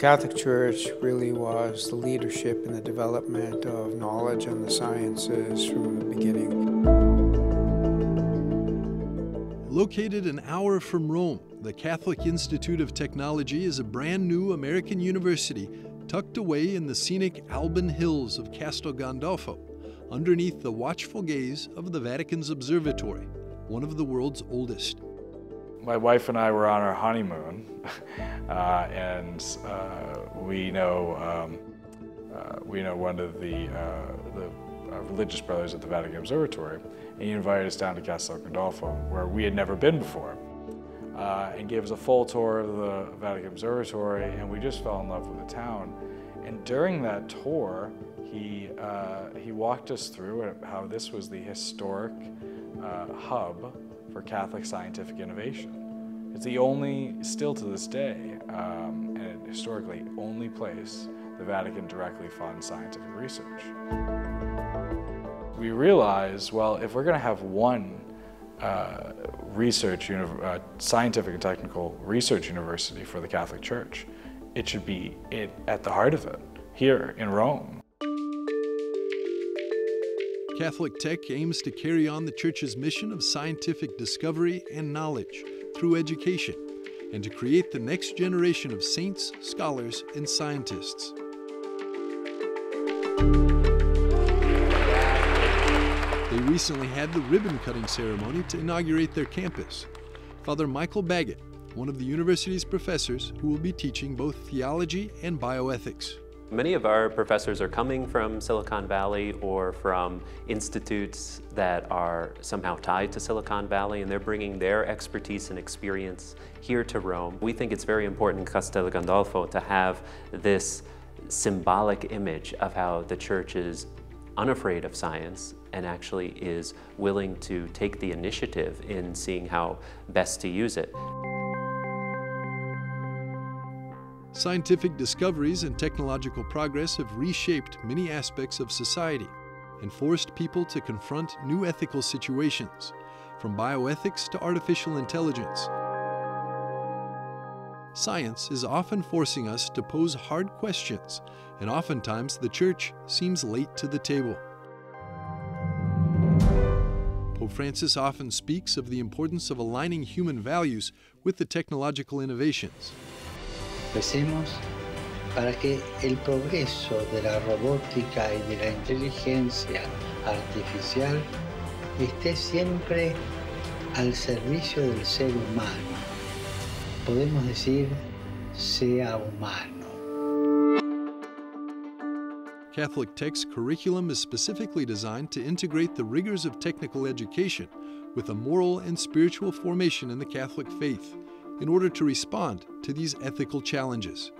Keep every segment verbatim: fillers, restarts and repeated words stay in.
Catholic Church really was the leadership in the development of knowledge and the sciences from the beginning. Located an hour from Rome, the Catholic Institute of Technology is a brand new American university tucked away in the scenic Alban Hills of Castel Gandolfo, underneath the watchful gaze of the Vatican's Observatory, one of the world's oldest. My wife and I were on our honeymoon, uh, and uh, we know um, uh, we know one of the, uh, the uh, religious brothers at the Vatican Observatory, and he invited us down to Castel Gandolfo, where we had never been before, uh, and gave us a full tour of the Vatican Observatory, and we just fell in love with the town. And during that tour, He, uh, he walked us through how this was the historic uh, hub for Catholic scientific innovation. It's the only, still to this day, um, and historically only place the Vatican directly funds scientific research. We realized, well, if we're going to have one uh, research, uh, scientific and technical research university for the Catholic Church, it should be it at the heart of it, here in Rome. Catholic Tech aims to carry on the Church's mission of scientific discovery and knowledge through education, and to create the next generation of saints, scholars, and scientists. They recently had the ribbon-cutting ceremony to inaugurate their campus. Father Michael Baggett, one of the university's professors who will be teaching both theology and bioethics. Many of our professors are coming from Silicon Valley or from institutes that are somehow tied to Silicon Valley, and they're bringing their expertise and experience here to Rome. We think it's very important in Castel Gandolfo to have this symbolic image of how the Church is unafraid of science and actually is willing to take the initiative in seeing how best to use it. Scientific discoveries and technological progress have reshaped many aspects of society and forced people to confront new ethical situations, from bioethics to artificial intelligence. Science is often forcing us to pose hard questions, and oftentimes the Church seems late to the table. Pope Francis often speaks of the importance of aligning human values with the technological innovations. Recemos para que el progreso de la robótica y de la inteligencia artificial esté siempre al servicio del ser humano. Podemos decir, sea humano. Catholic Tech's curriculum is specifically designed to integrate the rigors of technical education with a moral and spiritual formation in the Catholic faith, in order to respond to these ethical challenges.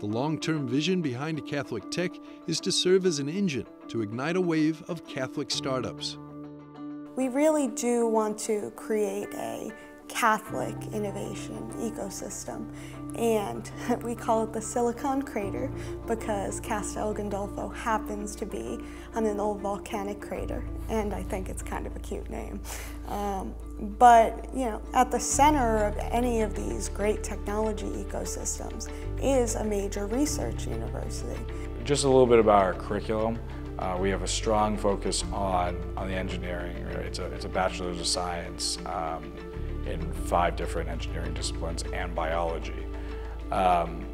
The long-term vision behind Catholic Tech is to serve as an engine to ignite a wave of Catholic startups. We really do want to create a Catholic innovation ecosystem, and we call it the Silicon Crater because Castel Gandolfo happens to be on an old volcanic crater, and I think it's kind of a cute name. Um, but you know, at the center of any of these great technology ecosystems is a major research university. Just a little bit about our curriculum. Uh, we have a strong focus on, on the engineering. It's a, it's a Bachelor's of Science um, in five different engineering disciplines and biology. Um,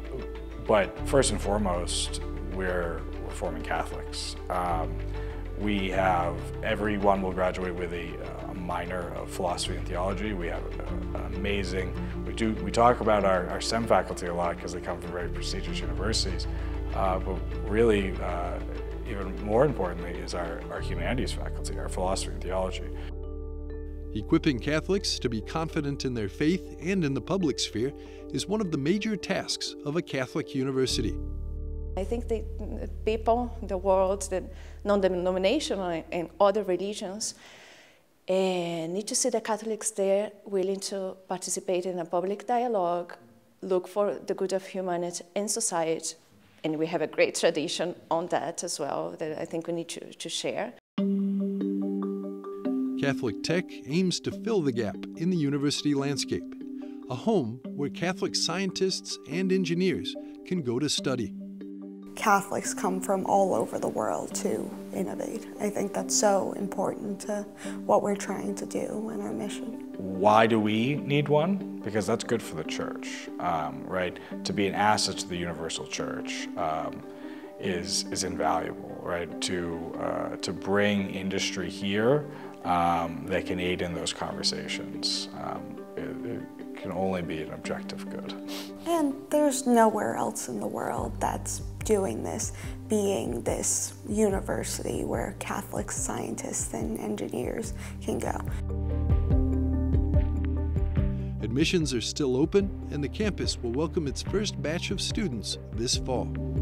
but first and foremost, we're, we're forming Catholics. Um, we have, everyone will graduate with a, a minor of philosophy and theology. We have an amazing, we, do, we talk about our, our STEM faculty a lot because they come from very prestigious universities, uh, but really, uh, even more importantly, is our, our humanities faculty, our philosophy and theology. Equipping Catholics to be confident in their faith and in the public sphere is one of the major tasks of a Catholic university. I think the people, the world, the non-denominational and other religions uh, need to see the Catholics there willing to participate in a public dialogue, look for the good of humanity and society, and we have a great tradition on that as well that I think we need to, to share. Catholic Tech aims to fill the gap in the university landscape. a home where Catholic scientists and engineers can go to study. Catholics come from all over the world to innovate. I think that's so important to what we're trying to do and our mission. Why do we need one? Because that's good for the church, um, right? To be an asset to the universal church um, is, is invaluable, right? To, uh, to bring industry here um, that can aid in those conversations. Um, it, it, can only be an objective good. And there's nowhere else in the world that's doing this, being this university where Catholic scientists and engineers can go. Admissions are still open, and the campus will welcome its first batch of students this fall.